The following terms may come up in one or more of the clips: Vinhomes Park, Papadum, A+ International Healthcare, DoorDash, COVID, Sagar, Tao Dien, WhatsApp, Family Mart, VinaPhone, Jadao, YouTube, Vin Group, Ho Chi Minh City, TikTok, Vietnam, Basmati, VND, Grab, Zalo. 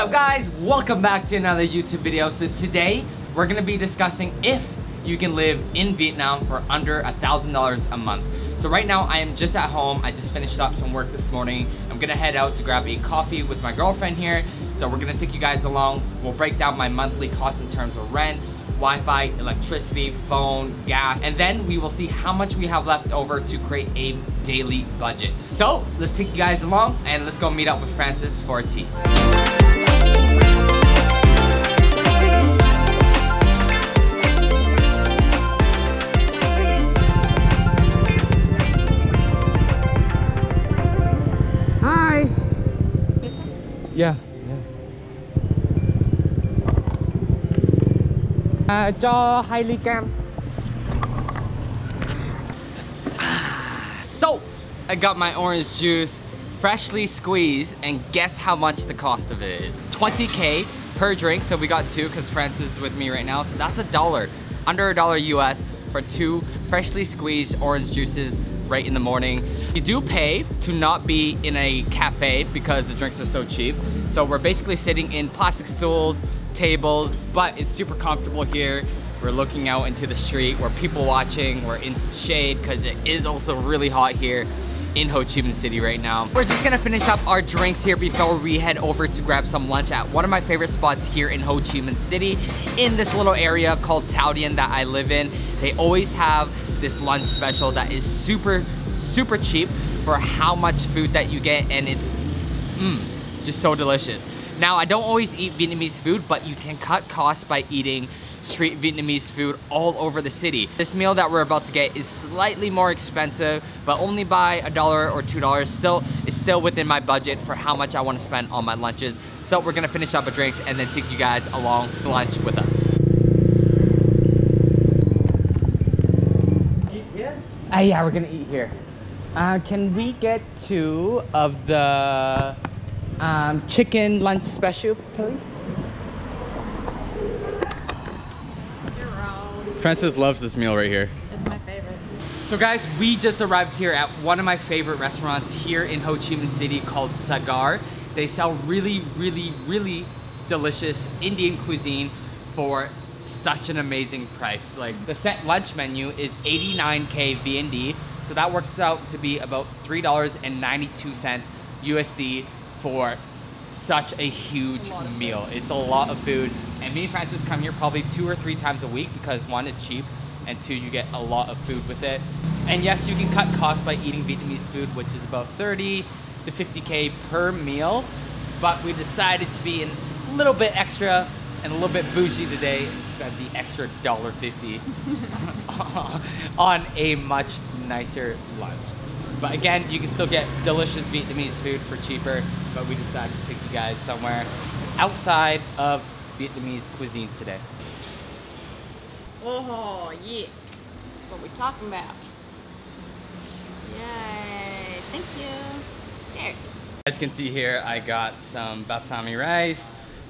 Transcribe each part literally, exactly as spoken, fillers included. up, guys? Welcome back to another YouTube video. So today we're gonna be discussing if you can live in Vietnam for under a thousand dollars a month. So right now I am just at home. I just finished up some work this morning. I'm gonna head out to grab a coffee with my girlfriend here. So we're gonna take you guys along. We'll break down my monthly costs in terms of rent, Wi-Fi, electricity, phone, gas, and then we will see how much we have left over to create a daily budget. So let's take you guys along and let's go meet up with Francis for a tea. Yeah, yeah. Uh, cho hai ly cam. So, I got my orange juice freshly squeezed, and guess how much the cost of it is? twenty K per drink, so we got two because Francis is with me right now, so that's a dollar, under a dollar U S for two freshly squeezed orange juices right in the morning. You do pay to not be in a cafe because the drinks are so cheap. So we're basically sitting in plastic stools, tables, but it's super comfortable here. We're looking out into the street, we're people watching, we're in some shade because it is also really hot here in Ho Chi Minh City right now. We're just gonna finish up our drinks here before we head over to grab some lunch at one of my favorite spots here in Ho Chi Minh City, in this little area called Tao Dien that I live in. They always have this lunch special that is super, super cheap for how much food that you get, and it's mm, just so delicious. Now, I don't always eat Vietnamese food, but you can cut costs by eating street Vietnamese food all over the city. This meal that we're about to get is slightly more expensive, but only by a dollar or two dollars. Still, it's still within my budget for how much I want to spend on my lunches. So we're gonna finish up with drinks and then take you guys along to lunch with us. Uh, yeah, we're gonna eat here. Uh, can we get two of the um, chicken lunch special, please? Francis loves this meal right here. It's my favorite. So guys, we just arrived here at one of my favorite restaurants here in Ho Chi Minh City called Sagar. They sell really, really, really delicious Indian cuisine for such an amazing price. Like, the set lunch menu is eighty-nine K V N D, so that works out to be about three dollars and ninety-two cents U S D for such a huge meal. It's a lot of food, and me and Francis come here probably two or three times a week because one is cheap and two, you get a lot of food with it. And yes, you can cut costs by eating Vietnamese food, which is about thirty to fifty K per meal, but we decided to be a little bit extra and a little bit bougie today and spend the extra one dollar fifty on a much nicer lunch. But again, you can still get delicious Vietnamese food for cheaper, but we decided to take you guys somewhere outside of Vietnamese cuisine today. Oh yeah, that's what we're talking about. Yay, thank you. There. As you can see here, I got some basmati rice,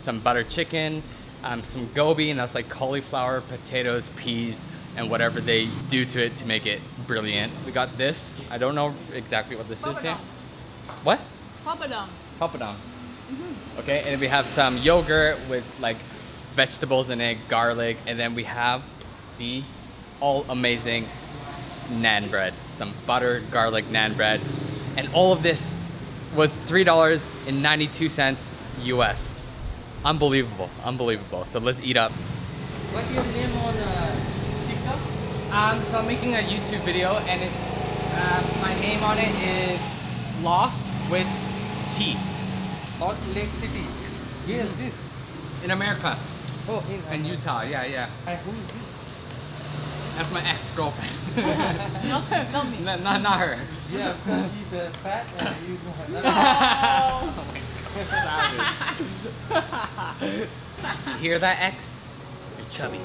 some butter chicken, um, some gobi, and that's like cauliflower, potatoes, peas, and whatever they do to it to make it brilliant. We got this. I don't know exactly what this Papadum. is here. What? Papadum. Papadum. Mm-hmm. Okay, and we have some yogurt with like vegetables in it, garlic, and then we have the all amazing naan bread. Some butter, garlic naan bread. And all of this was three dollars and ninety-two cents U S. Unbelievable, unbelievable. So let's eat up. What's your name on TikTok? Um, so I'm making a YouTube video, and it's, uh, my name on it is Lost with T. Salt Lake City. Yes, this. In America. Oh, in America. And Utah, yeah, yeah. Uh, who is this? That's my ex-girlfriend. not, not me. No, not, not her. Yeah, because she's uh, fat and you don't have that. You hear that, X? You're chubby.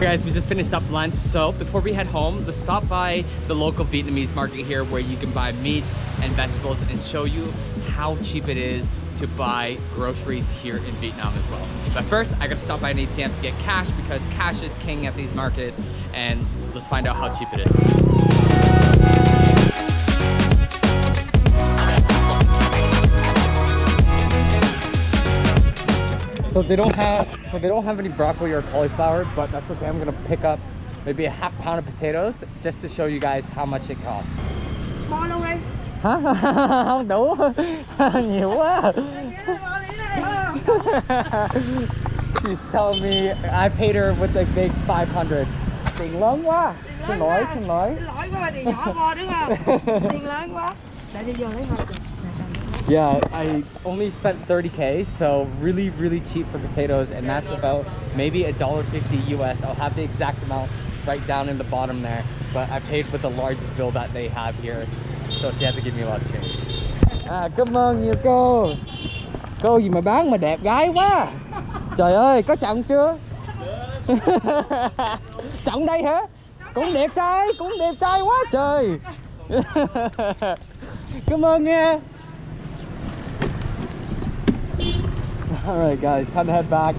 Guys, we just finished up lunch, so before we head home, let's stop by the local Vietnamese market here where you can buy meat and vegetables and show you how cheap it is to buy groceries here in Vietnam as well. But first, I gotta stop by an A T M to get cash because cash is king at these markets, and let's find out how cheap it is. So they don't have, so they don't have any broccoli or cauliflower, but that's okay. I'm gonna pick up maybe a half pound of potatoes just to show you guys how much it costs. Small không đây? Hả? Không đủ. Nhiều quá. She's telling me I paid her with a big five hundred. Tiền lớn quá. Xin lỗi, xin lỗi. Xin lỗi quá, tiền nhỏ quá đúng không? Tiền lớn quá. Để đi vô lấy hộp. Yeah, I only spent thirty K, so really, really cheap for potatoes, and that's about maybe a dollar fifty U S. I'll have the exact amount right down in the bottom there, but I paid with the largest bill that they have here, so she had to give me a lot of change. À, cảm ơn nhiều cô. Cô gì mà bán mà đẹp gái quá. Trời ơi, có chồng chưa? Chồng đây hả? Cũng đẹp trai, cũng đẹp trai quá trời. Cảm ơn nha. Alright guys, time to head back.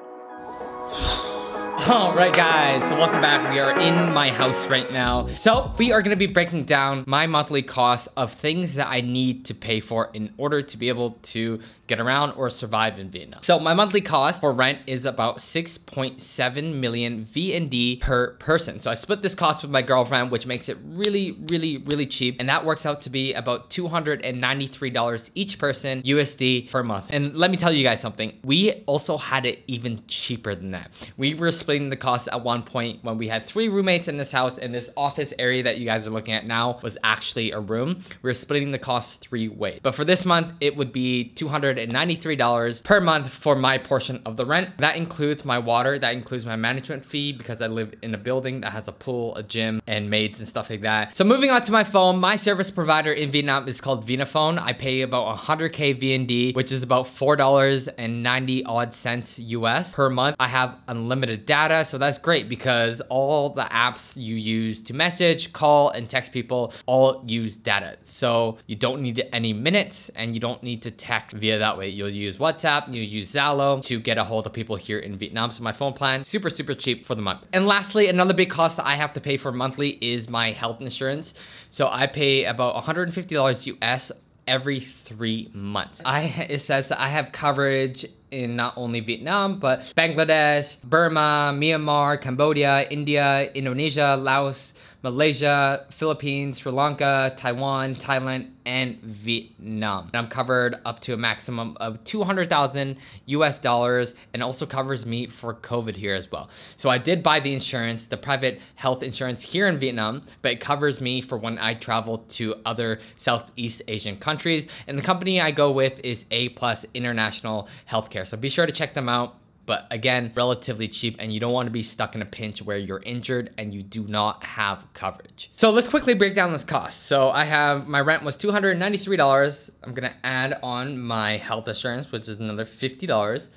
Alright guys, so welcome back. We are in my house right now. So we are gonna be breaking down my monthly cost of things that I need to pay for in order to be able to get around or survive in Vietnam. So my monthly cost for rent is about six point seven million V N D per person. So I split this cost with my girlfriend, which makes it really, really, really cheap. And that works out to be about two hundred ninety-three dollars each person U S D per month. And let me tell you guys something. We also had it even cheaper than that. We were splitting the cost at one point when we had three roommates in this house, and this office area that you guys are looking at now was actually a room. We were splitting the cost three ways. But for this month, it would be two hundred ninety-three dollars per month for my portion of the rent. That includes my water, that includes my management fee because I live in a building that has a pool, a gym, and maids and stuff like that. So moving on to my phone, my service provider in Vietnam is called VinaPhone. I pay about one hundred K V N D, which is about four dollars and ninety odd cents U S per month. I have unlimited data, so that's great because all the apps you use to message, call, and text people all use data. So you don't need any minutes and you don't need to text via that. That way you'll use WhatsApp, you use Zalo to get a hold of people here in Vietnam. So my phone plan, super, super cheap for the month. And lastly, another big cost that I have to pay for monthly is my health insurance. So I pay about one hundred fifty dollars U S every three months. I, it says that I have coverage in not only Vietnam, but Bangladesh, Burma, Myanmar, Cambodia, India, Indonesia, Laos, Malaysia, Philippines, Sri Lanka, Taiwan, Thailand, and Vietnam. And I'm covered up to a maximum of two hundred thousand U S dollars and also covers me for COVID here as well. So I did buy the insurance, the private health insurance here in Vietnam, but it covers me for when I travel to other Southeast Asian countries. And the company I go with is A plus International Healthcare. So be sure to check them out. But again, relatively cheap, and you don't want to be stuck in a pinch where you're injured and you do not have coverage. So let's quickly break down this cost. So I have, my rent was two hundred ninety-three dollars. I'm gonna add on my health insurance, which is another fifty dollars,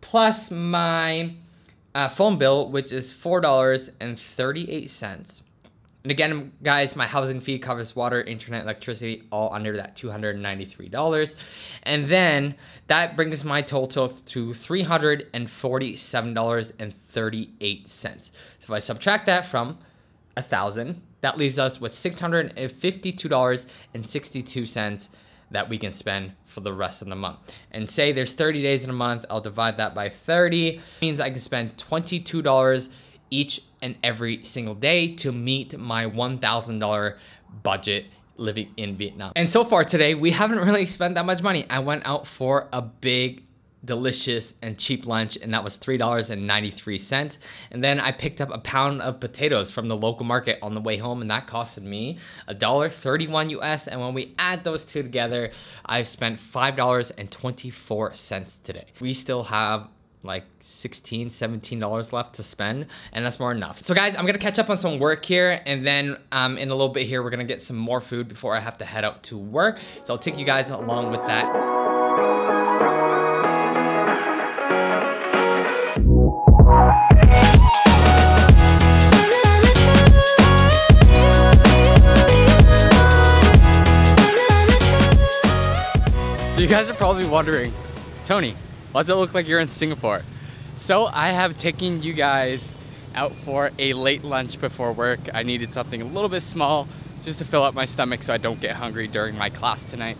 plus my uh, phone bill, which is four dollars and thirty-eight cents. And again, guys, my housing fee covers water, internet, electricity, all under that two hundred ninety-three dollars. And then that brings my total to three hundred forty-seven dollars and thirty-eight cents. So if I subtract that from one thousand dollars, that leaves us with six hundred fifty-two dollars and sixty-two cents that we can spend for the rest of the month. And say there's thirty days in a month, I'll divide that by thirty. It means I can spend twenty-two dollars each and every single day to meet my one thousand dollar budget living in Vietnam. And so far today, we haven't really spent that much money. I went out for a big, delicious, and cheap lunch, and that was three dollars and ninety-three cents. And then I picked up a pound of potatoes from the local market on the way home, and that costed me a dollar thirty-one U S. And when we add those two together, I've spent five dollars and twenty-four cents today. We still have like sixteen, seventeen dollars left to spend, and that's more enough. So guys, I'm gonna catch up on some work here, and then um, in a little bit here, we're gonna get some more food before I have to head out to work. So I'll take you guys along with that. So you guys are probably wondering, Tony, why does it look like you're in Singapore? So I have taken you guys out for a late lunch before work. I needed something a little bit small just to fill up my stomach so I don't get hungry during my class tonight.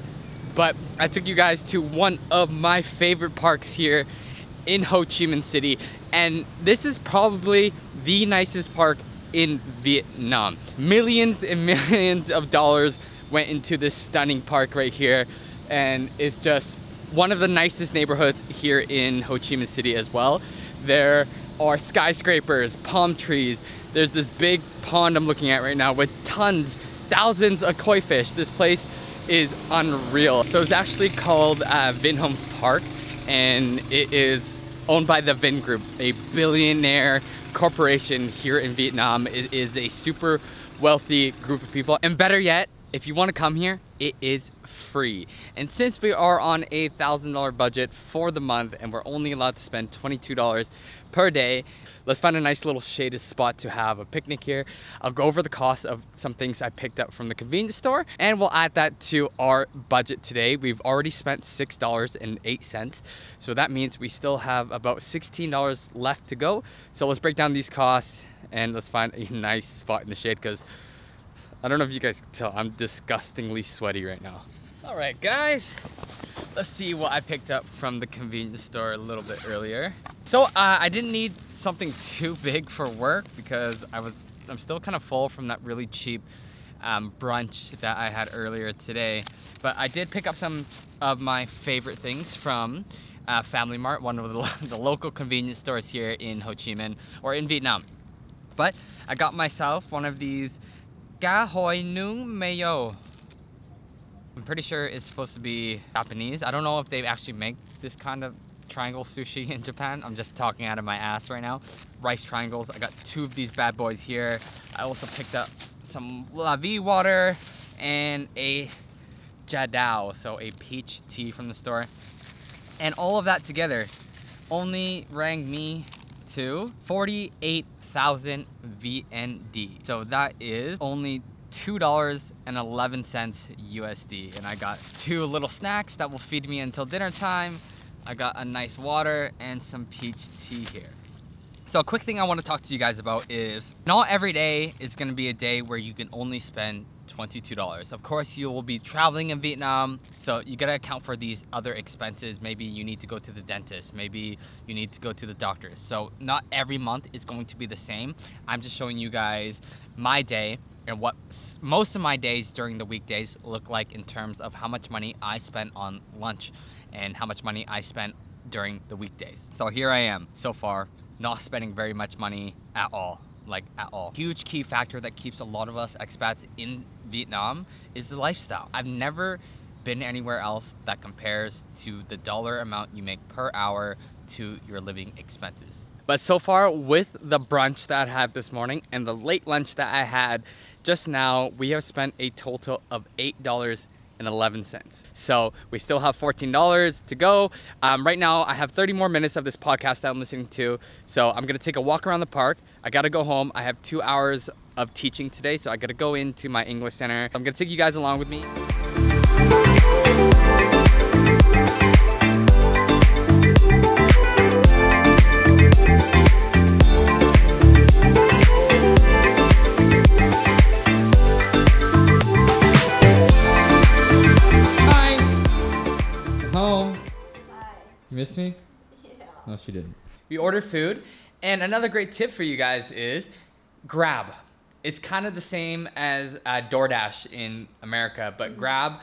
But I took you guys to one of my favorite parks here in Ho Chi Minh City, and this is probably the nicest park in Vietnam. Millions and millions of dollars went into this stunning park right here, and it's just one of the nicest neighborhoods here in Ho Chi Minh City as well. There are skyscrapers, palm trees, there's this big pond I'm looking at right now with tons, thousands of koi fish. This place is unreal. So it's actually called uh, Vinhomes Park, and it is owned by the Vin Group, a billionaire corporation here in Vietnam. It is a super wealthy group of people, and better yet, if you want to come here, it is free. And since we are on a thousand dollar budget for the month and we're only allowed to spend twenty-two dollars per day, let's find a nice little shaded spot to have a picnic here. I'll go over the cost of some things I picked up from the convenience store, and we'll add that to our budget today. We've already spent six dollars and eight cents, so that means we still have about sixteen dollars left to go. So let's break down these costs and let's find a nice spot in the shade, because I don't know if you guys can tell, I'm disgustingly sweaty right now. All right, guys, let's see what I picked up from the convenience store a little bit earlier. So uh, I didn't need something too big for work because I was, I'm still kind of full from that really cheap um, brunch that I had earlier today. But I did pick up some of my favorite things from uh, Family Mart, one of the, the local convenience stores here in Ho Chi Minh, or in Vietnam. But I got myself one of these Cá Hồi Nướng Mayo. I'm pretty sure it's supposed to be Japanese. I don't know if they actually make this kind of triangle sushi in Japan. I'm just talking out of my ass right now. Rice triangles. I got two of these bad boys here. I also picked up some La Vie water and a Jadao, so a peach tea from the store. And all of that together only rang me to forty-eight thousand V N D. So that is only two dollars and eleven cents U S D, and I got two little snacks that will feed me until dinner time. I got a nice water and some peach tea here. So a quick thing I want to talk to you guys about is not every day is going to be a day where you can only spend twenty-two dollars. Of course, you will be traveling in Vietnam, so you gotta account for these other expenses. Maybe you need to go to the dentist, maybe you need to go to the doctor. So not every month is going to be the same. I'm just showing you guys my day and what most of my days during the weekdays look like in terms of how much money I spent on lunch and how much money I spent during the weekdays. So here I am, so far, not spending very much money at all. Like at all. Huge key factor that keeps a lot of us expats in Vietnam is the lifestyle. I've never been anywhere else that compares to the dollar amount you make per hour to your living expenses. But so far, with the brunch that I had this morning and the late lunch that I had just now, we have spent a total of eight dollars and eleven cents. So we still have fourteen dollars to go. Um, right now I have thirty more minutes of this podcast that I'm listening to, so I'm gonna take a walk around the park. I gotta go home. I have two hours of teaching today, so I gotta go into my English center. I'm gonna take you guys along with me. Miss me? Yeah. No, she didn't. We ordered food, and another great tip for you guys is Grab. It's kind of the same as uh, DoorDash in America, but Grab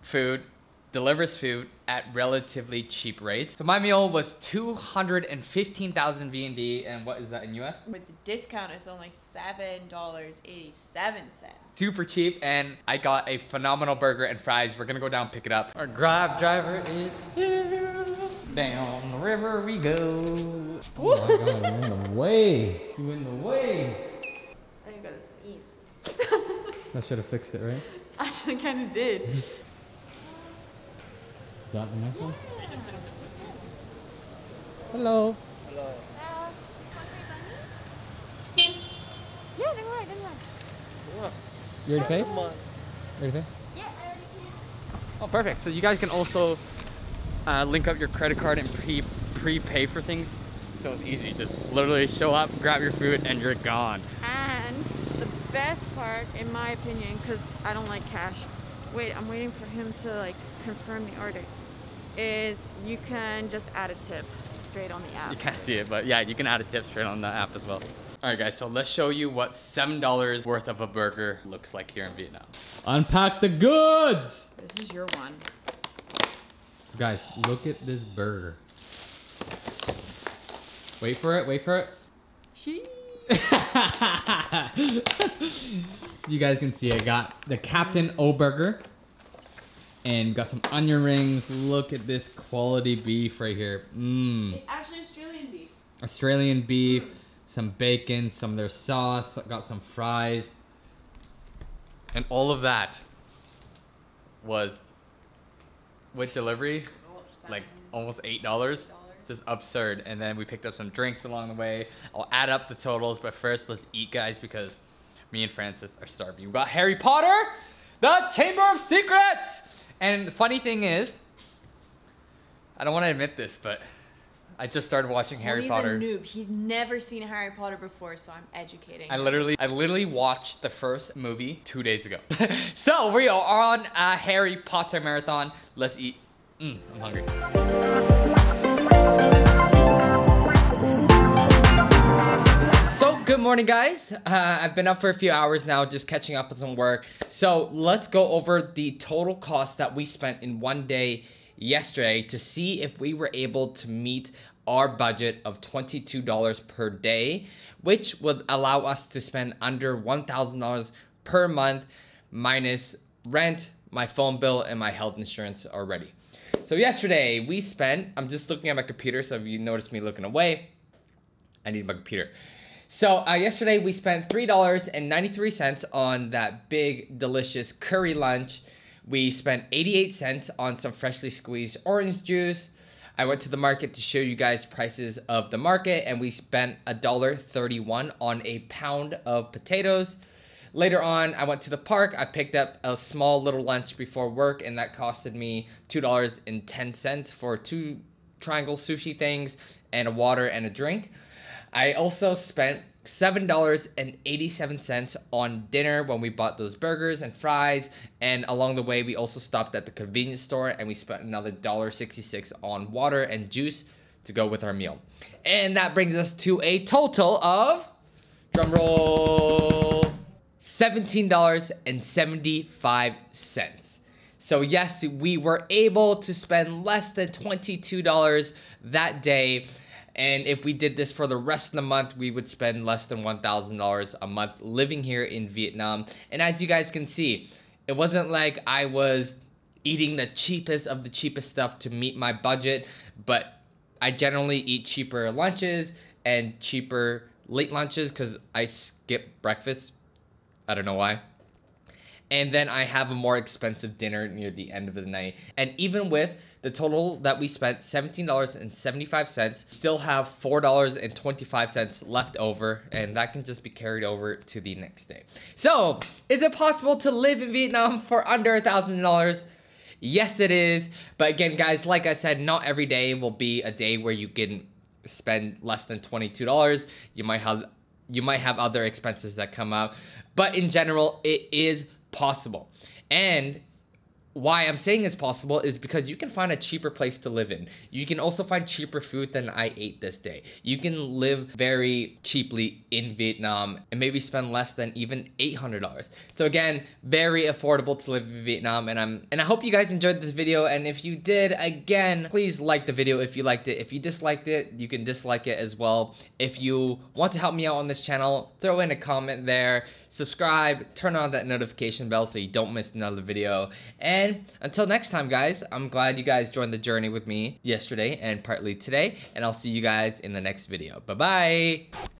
food delivers food at relatively cheap rates. So my meal was two hundred fifteen thousand V N D, and what is that in U S? With the discount, it's only seven dollars and eighty-seven cents. Super cheap, and I got a phenomenal burger and fries. We're gonna go down and pick it up. Our Grab driver is here. Down the river we go. Oh my God, you're in the way. You're in the way. I gotta sneeze. That should have fixed it, right? Actually, kind of did. Is that the nice one? Hello. Hello. Uh, hungry bunny? Yeah, don't worry, don't worry. What? You ready to pay? You ready to pay? Yeah, I already paid. Oh, perfect. So you guys can also uh, link up your credit card and pre prepay for things. So it's easy, just literally show up, grab your food, and you're gone. And the best part, in my opinion, because I don't like cash. Wait, I'm waiting for him to like confirm the order. Is you can just add a tip straight on the app. You can't see it, but yeah, you can add a tip straight on the app as well. All right, guys, so let's show you what seven dollars worth of a burger looks like here in Vietnam. Unpack the goods. This is your one. So guys, look at this burger. Wait for it, wait for it. She. So you guys can see I got the Captain O burger and got some onion rings. Look at this quality beef right here. Mmm. It's actually Australian beef. Australian beef, some bacon, some of their sauce, got some fries. And all of that was with delivery, like almost eight dollars. Just absurd. And then we picked up some drinks along the way. I'll add up the totals, but first let's eat, guys, because me and Francis are starving. We got Harry Potter, the Chamber of Secrets. And the funny thing is, I don't want to admit this, but I just started watching well, Harry he's Potter. He's a noob. He's never seen Harry Potter before, so I'm educating. I literally, I literally watched the first movie two days ago. So we are on a Harry Potter marathon. Let's eat. Mm, I'm hungry. Good morning, guys. Uh, I've been up for a few hours now, just catching up with some work. So let's go over the total cost that we spent in one day yesterday to see if we were able to meet our budget of twenty-two dollars per day, which would allow us to spend under one thousand dollars per month minus rent, my phone bill, and my health insurance already. So yesterday we spent, I'm just looking at my computer, so if you notice me looking away, I need my computer. So uh, yesterday we spent three dollars and ninety-three cents on that big, delicious curry lunch. We spent eighty-eight cents on some freshly squeezed orange juice. I went to the market to show you guys prices of the market, and we spent one dollar and thirty-one cents on a pound of potatoes. Later on, I went to the park. I picked up a small little lunch before work, and that costed me two dollars and ten cents for two triangle sushi things and a water and a drink. I also spent seven dollars and eighty-seven cents on dinner when we bought those burgers and fries. And along the way, we also stopped at the convenience store and we spent another one dollar and sixty-six cents on water and juice to go with our meal. And that brings us to a total of, drum roll, seventeen dollars and seventy-five cents. So yes, we were able to spend less than twenty-two dollars that day. And if we did this for the rest of the month, we would spend less than one thousand dollars a month living here in Vietnam. And as you guys can see, it wasn't like I was eating the cheapest of the cheapest stuff to meet my budget, but I generally eat cheaper lunches and cheaper late lunches because I skip breakfast. I don't know why. And then I have a more expensive dinner near the end of the night. And even with the total that we spent, seventeen dollars and seventy-five cents, still have four dollars and twenty-five cents left over, and that can just be carried over to the next day. So, is it possible to live in Vietnam for under one thousand dollars? Yes, it is. But again, guys, like I said, not every day will be a day where you can spend less than twenty-two dollars. You might have, you might have other expenses that come up. But in general, it is possible. And why I'm saying it's possible is because you can find a cheaper place to live in. You can also find cheaper food than I ate this day. You can live very cheaply in Vietnam and maybe spend less than even eight hundred dollars. So again, very affordable to live in Vietnam. And I'm and I hope you guys enjoyed this video. And if you did, again, please like the video if you liked it. If you disliked it, you can dislike it as well. If you want to help me out on this channel, throw in a comment there, subscribe, turn on that notification bell so you don't miss another video. And And until next time, guys, I'm glad you guys joined the journey with me yesterday and partly today. And I'll see you guys in the next video. Bye-bye.